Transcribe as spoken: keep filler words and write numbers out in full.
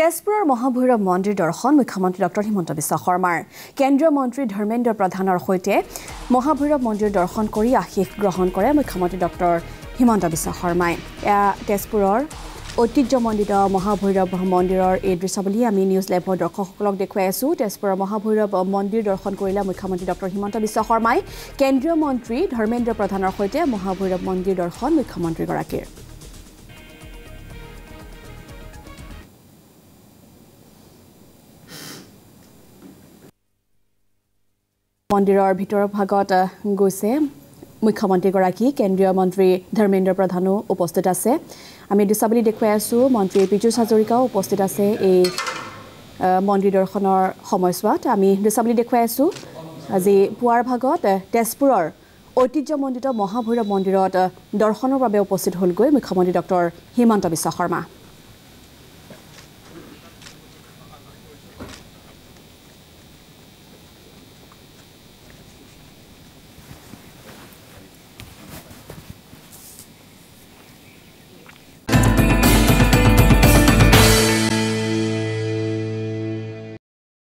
তেজপুৰৰ মহাভৈৰৱ মন্দিৰ দৰ্শন মুখ্যমন্ত্ৰী ডক্টৰ হিমন্ত বিশ্ব শৰ্মাৰ কেন্দ্ৰীয় মন্ত্ৰী ধৰ্মেন্দ্ৰ প্ৰধানৰ সৈতে মহাভৈৰৱ মন্দিৰ দৰ্শন কৰি আশীষ গ্ৰহণ কৰে মুখ্যমন্ত্ৰী ডক্টৰ হিমন্ত বিশ্ব শৰ্মাই তেজপুৰৰ ঐতিহ্যমণ্ডিত মহাভৈৰৱ মন্দিৰৰ এই দৃশ্যাৱলী আমি নিউজ লাইভৰ দৰ্শকসকলক দেখুৱাই আছো তেজপুৰৰ মহাভৈৰৱ মন্দিৰ দৰ্শন কৰিলে মুখ্যমন্ত্ৰী ডক্টৰ হিমন্ত বিশ্ব শৰ্মাই কেন্দ্ৰীয় মন্ত্ৰী ধৰ্মেন্দ্ৰ প্ৰধানৰ সৈতে মহাভৈৰৱ মন্দিৰ দৰ্শন মুখ্যমন্ত্ৰীগৰাকীৰ মন্দিৰৰ ভিতৰৰ ভাগত গৈছে মুখ্যমন্ত্ৰী গৰাকী কেন্দ্ৰীয় মন্ত্ৰী ধৰ্মেন্দ্ৰ প্ৰধানো উপস্থিত আছে আমি দৃশ্যাৱলী দেখুৱাই আছো মন্ত্ৰী পিজু হাজৰিকাও উপস্থিত আছে এই মন্দিৰ দৰ্শনৰ সময়ছোৱাত আমি দৃশ্যাৱলী দেখুৱাই আছো আজি পুৱাৰ ভাগত তেজপুৰৰ ঐতিহ্যমণ্ডিত মহাভৈৰৱ মন্দিৰত দৰ্শনৰ বাবে উপস্থিত হ'লগৈ মুখ্যমন্ত্ৰী ডক্টৰ হিমন্ত বিশ্ব শৰ্মা।